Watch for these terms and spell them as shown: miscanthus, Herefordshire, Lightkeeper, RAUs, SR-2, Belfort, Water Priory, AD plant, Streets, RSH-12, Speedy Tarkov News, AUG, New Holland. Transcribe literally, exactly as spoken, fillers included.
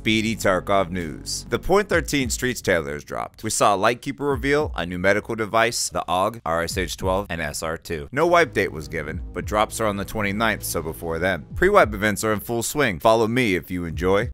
Speedy Tarkov News. The point thirteen Streets trailer is dropped. We saw a Lightkeeper reveal, a new medical device, the A U G, R S H twelve, and S R two. No wipe date was given, but drops are on the twenty-ninth, so before then. Pre-wipe events are in full swing. Follow me if you enjoy.